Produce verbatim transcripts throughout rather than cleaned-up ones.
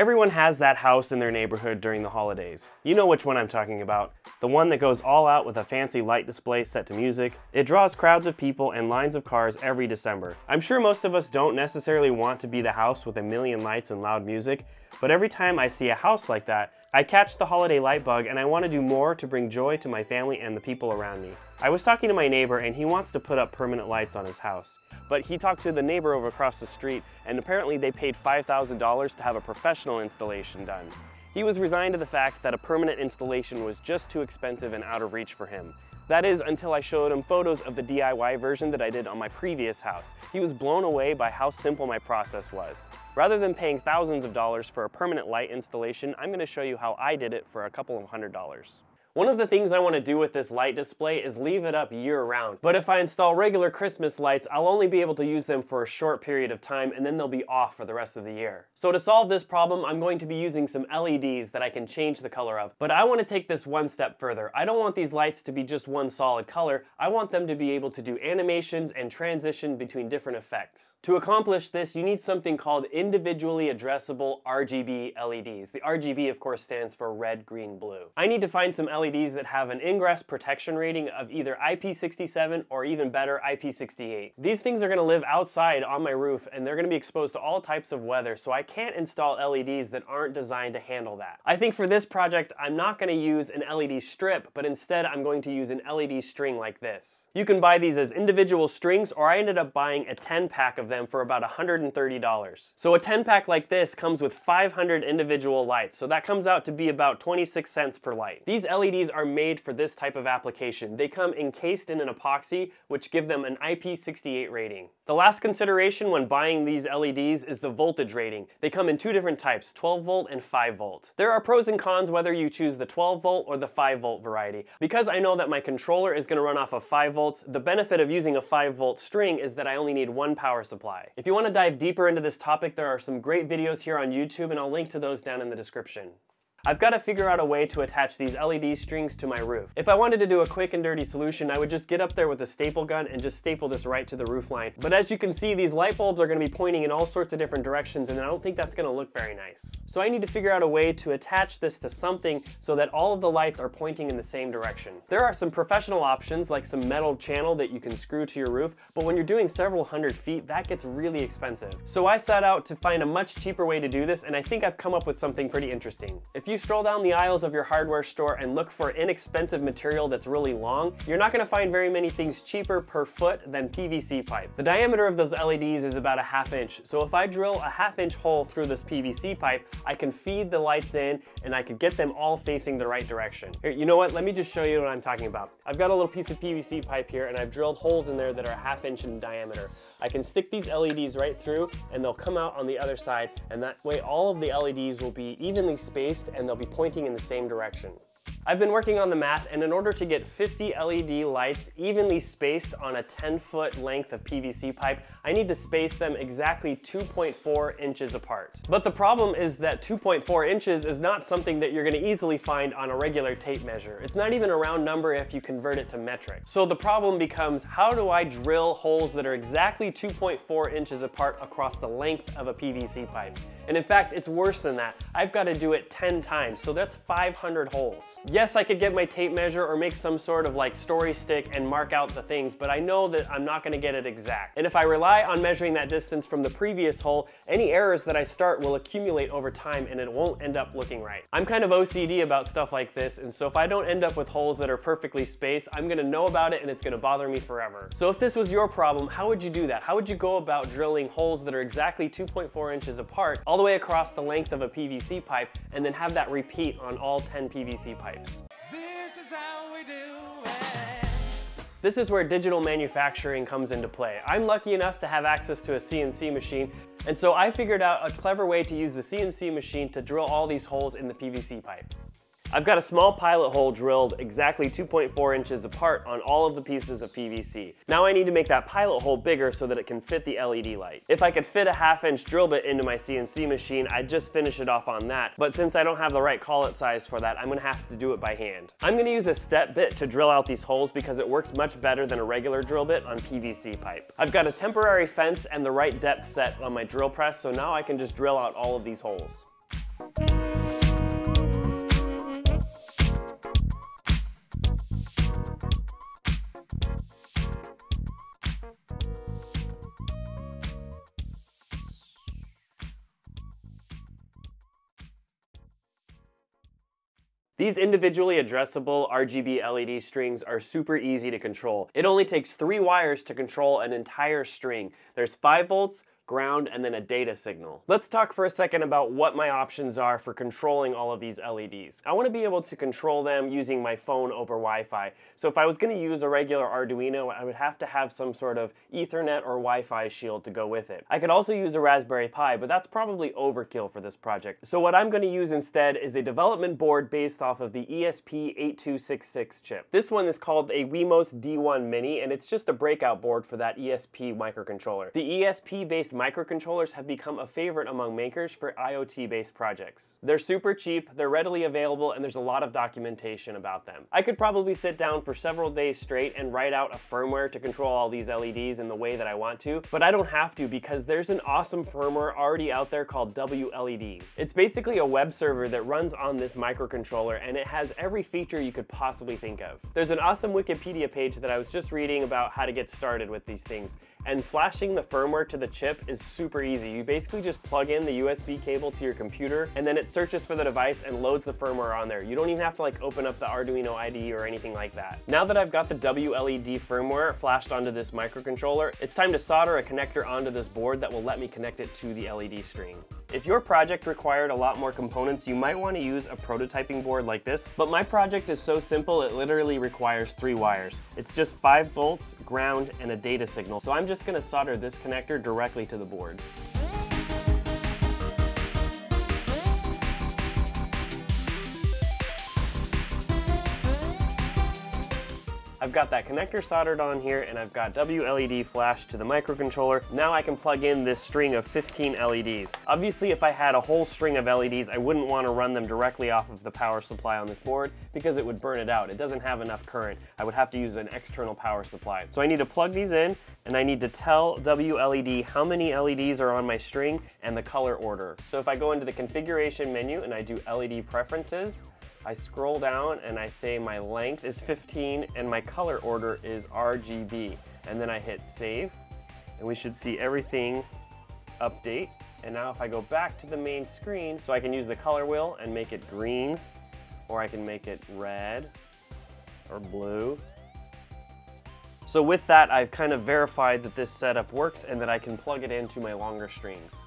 Everyone has that house in their neighborhood during the holidays. You know which one I'm talking about. The one that goes all out with a fancy light display set to music. It draws crowds of people and lines of cars every December. I'm sure most of us don't necessarily want to be the house with a million lights and loud music, but every time I see a house like that, I catch the holiday light bug and I want to do more to bring joy to my family and the people around me. I was talking to my neighbor and he wants to put up permanent lights on his house. But he talked to the neighbor over across the street and apparently they paid five thousand dollars to have a professional installation done. He was resigned to the fact that a permanent installation was just too expensive and out of reach for him. That is, until I showed him photos of the D I Y version that I did on my previous house. He was blown away by how simple my process was. Rather than paying thousands of dollars for a permanent light installation, I'm going to show you how I did it for a couple of hundred dollars. One of the things I want to do with this light display is leave it up year round. But if I install regular Christmas lights, I'll only be able to use them for a short period of time and then they'll be off for the rest of the year. So to solve this problem, I'm going to be using some L E Ds that I can change the color of. But I want to take this one step further. I don't want these lights to be just one solid color. I want them to be able to do animations and transition between different effects. To accomplish this, you need something called individually addressable R G B L E Ds. The R G B, of course, stands for red, green, blue. I need to find some L E Ds that have an ingress protection rating of either I P sixty-seven or even better I P sixty-eight. These things are going to live outside on my roof and they're going to be exposed to all types of weather, so I can't install L E Ds that aren't designed to handle that. I think for this project I'm not going to use an L E D strip, but instead I'm going to use an L E D string like this. You can buy these as individual strings, or I ended up buying a ten pack of them for about one hundred thirty dollars. So a ten pack like this comes with five hundred individual lights, so that comes out to be about twenty-six cents per light. These L E Ds are made for this type of application. They come encased in an epoxy, which give them an I P sixty-eight rating. The last consideration when buying these L E Ds is the voltage rating. They come in two different types, twelve volt and five volt. There are pros and cons whether you choose the twelve volt or the five volt variety. Because I know that my controller is going to run off of five volts, the benefit of using a five volt string is that I only need one power supply. If you want to dive deeper into this topic, there are some great videos here on YouTube and I'll link to those down in the description. I've got to figure out a way to attach these L E D strings to my roof. If I wanted to do a quick and dirty solution, I would just get up there with a staple gun and just staple this right to the roof line. But as you can see, these light bulbs are going to be pointing in all sorts of different directions and I don't think that's going to look very nice. So I need to figure out a way to attach this to something so that all of the lights are pointing in the same direction. There are some professional options like some metal channel that you can screw to your roof, but when you're doing several hundred feet, that gets really expensive. So I set out to find a much cheaper way to do this and I think I've come up with something pretty interesting. If you stroll down the aisles of your hardware store and look for inexpensive material that's really long, you're not going to find very many things cheaper per foot than P V C pipe. The diameter of those L E Ds is about a half inch, so if I drill a half inch hole through this P V C pipe, I can feed the lights in and I could get them all facing the right direction. Here, you know what? Let me just show you what I'm talking about. I've got a little piece of P V C pipe here and I've drilled holes in there that are a half inch in diameter. I can stick these L E Ds right through and they'll come out on the other side, and that way all of the L E Ds will be evenly spaced and they'll be pointing in the same direction. I've been working on the math, and in order to get fifty L E D lights evenly spaced on a ten foot length of P V C pipe, I need to space them exactly two point four inches apart. But the problem is that two point four inches is not something that you're going to easily find on a regular tape measure. It's not even a round number if you convert it to metric. So the problem becomes, how do I drill holes that are exactly two point four inches apart across the length of a P V C pipe? And in fact, it's worse than that. I've got to do it ten times, so that's five hundred holes. Yes, I could get my tape measure or make some sort of like story stick and mark out the things, but I know that I'm not going to get it exact. And if I rely on measuring that distance from the previous hole, any errors that I start will accumulate over time and it won't end up looking right. I'm kind of O C D about stuff like this, and so if I don't end up with holes that are perfectly spaced, I'm going to know about it and it's going to bother me forever. So if this was your problem, how would you do that? How would you go about drilling holes that are exactly two point four inches apart all the way across the length of a P V C pipe and then have that repeat on all ten P V C pipes? This is how we do it. This is where digital manufacturing comes into play. I'm lucky enough to have access to a C N C machine, and so I figured out a clever way to use the C N C machine to drill all these holes in the P V C pipe. I've got a small pilot hole drilled exactly two point four inches apart on all of the pieces of P V C. Now I need to make that pilot hole bigger so that it can fit the L E D light. If I could fit a half inch drill bit into my C N C machine, I'd just finish it off on that, but since I don't have the right collet size for that, I'm gonna have to do it by hand. I'm gonna use a step bit to drill out these holes because it works much better than a regular drill bit on P V C pipe. I've got a temporary fence and the right depth set on my drill press, so now I can just drill out all of these holes. These individually addressable R G B L E D strings are super easy to control. It only takes three wires to control an entire string. There's five volts, ground, and then a data signal. Let's talk for a second about what my options are for controlling all of these L E Ds. I want to be able to control them using my phone over Wi-Fi. So if I was going to use a regular Arduino, I would have to have some sort of Ethernet or Wi-Fi shield to go with it. I could also use a Raspberry Pi, but that's probably overkill for this project. So what I'm going to use instead is a development board based off of the E S P eight two six six chip. This one is called a Wemos D one Mini, and it's just a breakout board for that E S P microcontroller. The E S P-based microcontrollers have become a favorite among makers for IoT-based projects. They're super cheap, they're readily available, and there's a lot of documentation about them. I could probably sit down for several days straight and write out a firmware to control all these L E Ds in the way that I want to, but I don't have to because there's an awesome firmware already out there called W L E D. It's basically a web server that runs on this microcontroller, and it has every feature you could possibly think of. There's an awesome Wikipedia page that I was just reading about how to get started with these things, and flashing the firmware to the chip is super easy. You basically just plug in the U S B cable to your computer, and then it searches for the device and loads the firmware on there. You don't even have to like open up the Arduino I D E or anything like that. Now that I've got the W L E D firmware flashed onto this microcontroller, it's time to solder a connector onto this board that will let me connect it to the L E D string. If your project required a lot more components, you might want to use a prototyping board like this, but my project is so simple it literally requires three wires. It's just five volts, ground, and a data signal, so I'm just going to solder this connector directly to the board. I've got that connector soldered on here, and I've got W L E D flashed to the microcontroller. Now I can plug in this string of fifteen L E Ds. Obviously, if I had a whole string of L E Ds, I wouldn't want to run them directly off of the power supply on this board because it would burn it out. It doesn't have enough current. I would have to use an external power supply. So I need to plug these in, and I need to tell W L E D how many L E Ds are on my string and the color order. So if I go into the configuration menu and I do L E D preferences, I scroll down and I say my length is fifteen and my color order is R G B. And then I hit save, and we should see everything update. And now if I go back to the main screen, so I can use the color wheel and make it green, or I can make it red or blue. So with that, I've kind of verified that this setup works and that I can plug it into my longer strings.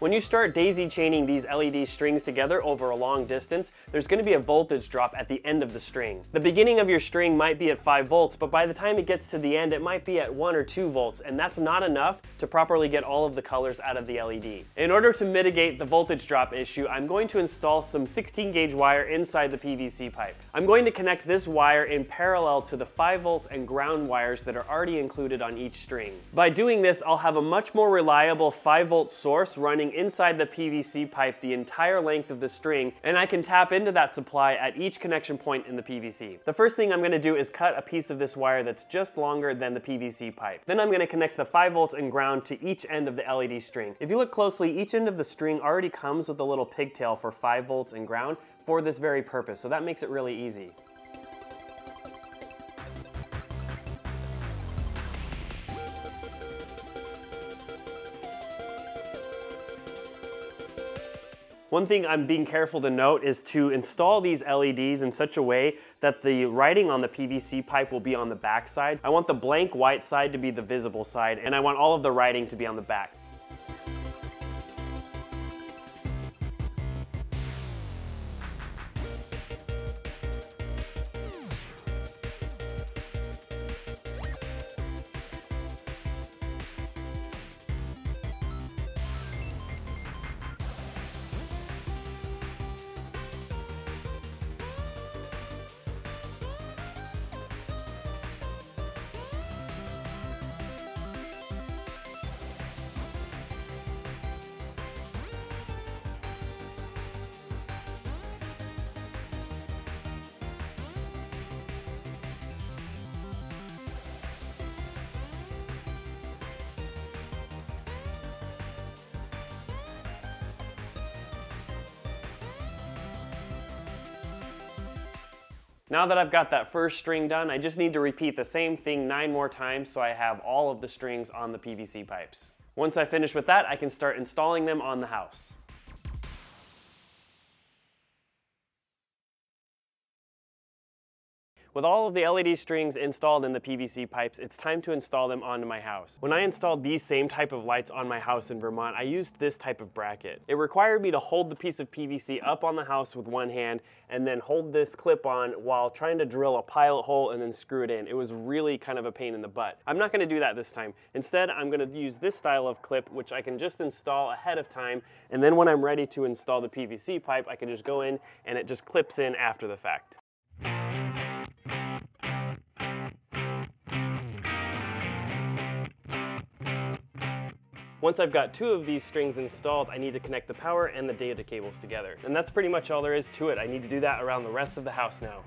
When you start daisy chaining these L E D strings together over a long distance, there's going to be a voltage drop at the end of the string. The beginning of your string might be at five volts, but by the time it gets to the end, it might be at one or two volts, and that's not enough to properly get all of the colors out of the L E D. In order to mitigate the voltage drop issue, I'm going to install some sixteen gauge wire inside the P V C pipe. I'm going to connect this wire in parallel to the five volt and ground wires that are already included on each string. By doing this, I'll have a much more reliable five volt source running inside the P V C pipe the entire length of the string, and I can tap into that supply at each connection point in the P V C. The first thing I'm going to do is cut a piece of this wire that's just longer than the P V C pipe. Then I'm going to connect the five volts and ground to each end of the L E D string. If you look closely, each end of the string already comes with a little pigtail for five volts and ground for this very purpose, so that makes it really easy. One thing I'm being careful to note is to install these L E Ds in such a way that the writing on the P V C pipe will be on the back side. I want the blank white side to be the visible side, and I want all of the writing to be on the back. Now that I've got that first string done, I just need to repeat the same thing nine more times so I have all of the strings on the P V C pipes. Once I finish with that, I can start installing them on the house. With all of the L E D strings installed in the P V C pipes, it's time to install them onto my house. When I installed these same type of lights on my house in Vermont, I used this type of bracket. It required me to hold the piece of P V C up on the house with one hand and then hold this clip on while trying to drill a pilot hole and then screw it in. It was really kind of a pain in the butt. I'm not going to do that this time. Instead, I'm going to use this style of clip, which I can just install ahead of time, and then when I'm ready to install the P V C pipe, I can just go in and it just clips in after the fact. Once I've got two of these strings installed, I need to connect the power and the data cables together. And that's pretty much all there is to it. I need to do that around the rest of the house now.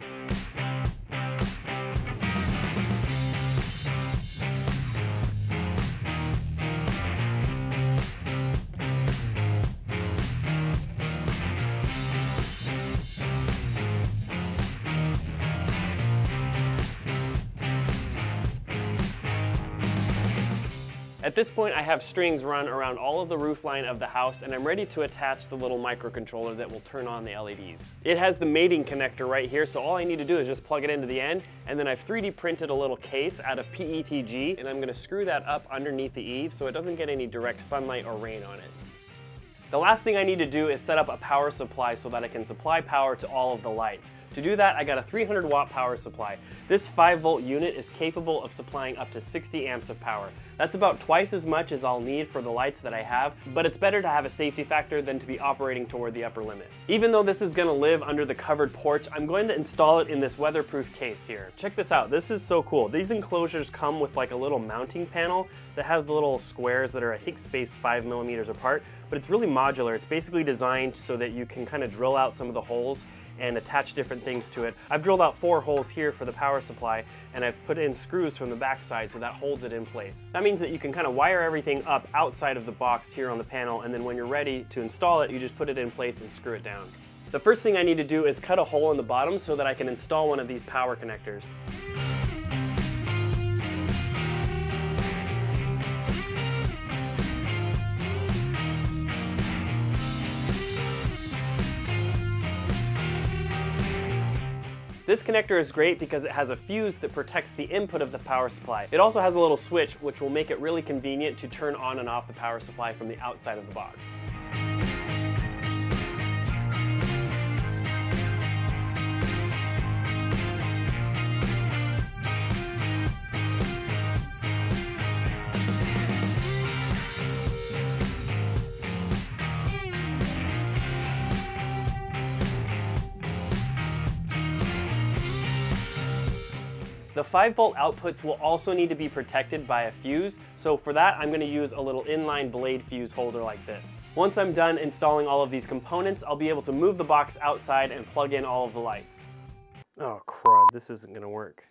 At this point, I have strings run around all of the roof line of the house, and I'm ready to attach the little microcontroller that will turn on the L E Ds. It has the mating connector right here, so all I need to do is just plug it into the end, and then I've three D printed a little case out of P E T G, and I'm gonna screw that up underneath the eave so it doesn't get any direct sunlight or rain on it. The last thing I need to do is set up a power supply so that I can supply power to all of the lights. To do that, I got a three hundred watt power supply. This five volt unit is capable of supplying up to sixty amps of power. That's about twice as much as I'll need for the lights that I have, but it's better to have a safety factor than to be operating toward the upper limit. Even though this is gonna live under the covered porch, I'm going to install it in this weatherproof case here. Check this out, this is so cool. These enclosures come with like a little mounting panel that has the little squares that are, I think, spaced five millimeters apart, but it's really modular. It's basically designed so that you can kind of drill out some of the holes and attach different things to it. I've drilled out four holes here for the power supply, and I've put in screws from the backside so that holds it in place. That means that you can kind of wire everything up outside of the box here on the panel, and then when you're ready to install it, you just put it in place and screw it down. The first thing I need to do is cut a hole in the bottom so that I can install one of these power connectors. This connector is great because it has a fuse that protects the input of the power supply. It also has a little switch which will make it really convenient to turn on and off the power supply from the outside of the box. The five volt outputs will also need to be protected by a fuse, so for that I'm going to use a little inline blade fuse holder like this. Once I'm done installing all of these components, I'll be able to move the box outside and plug in all of the lights. Oh crud, this isn't going to work.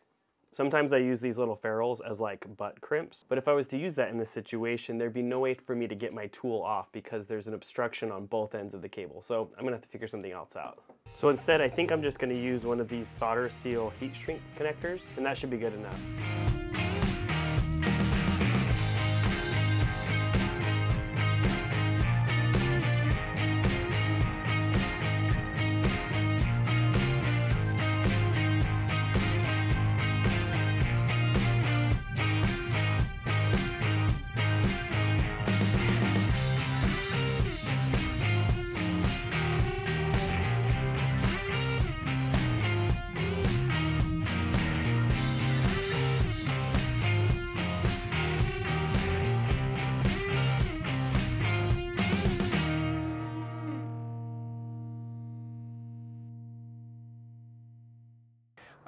Sometimes I use these little ferrules as like butt crimps, but if I was to use that in this situation, there'd be no way for me to get my tool off because there's an obstruction on both ends of the cable, so I'm going to have to figure something else out. So instead, I think I'm just going to use one of these solder seal heat shrink connectors, and that should be good enough.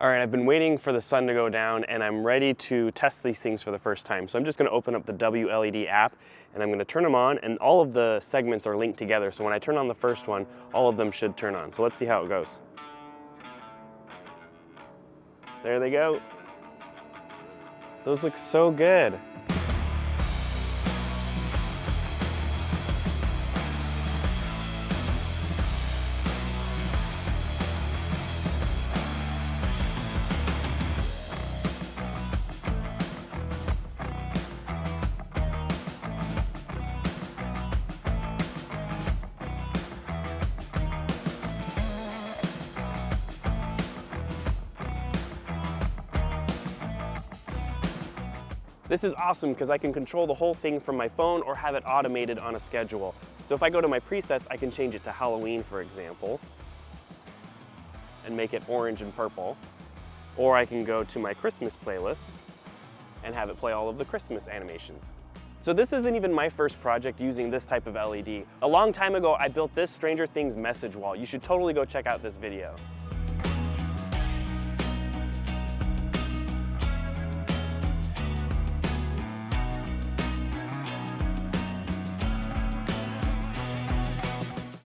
All right, I've been waiting for the sun to go down and I'm ready to test these things for the first time. So I'm just gonna open up the W L E D app and I'm gonna turn them on, and all of the segments are linked together. So when I turn on the first one, all of them should turn on. So let's see how it goes. There they go. Those look so good. This is awesome because I can control the whole thing from my phone or have it automated on a schedule. So if I go to my presets, I can change it to Halloween, for example, and make it orange and purple. Or I can go to my Christmas playlist and have it play all of the Christmas animations. So this isn't even my first project using this type of L E D. A long time ago, I built this Stranger Things message wall. You should totally go check out this video.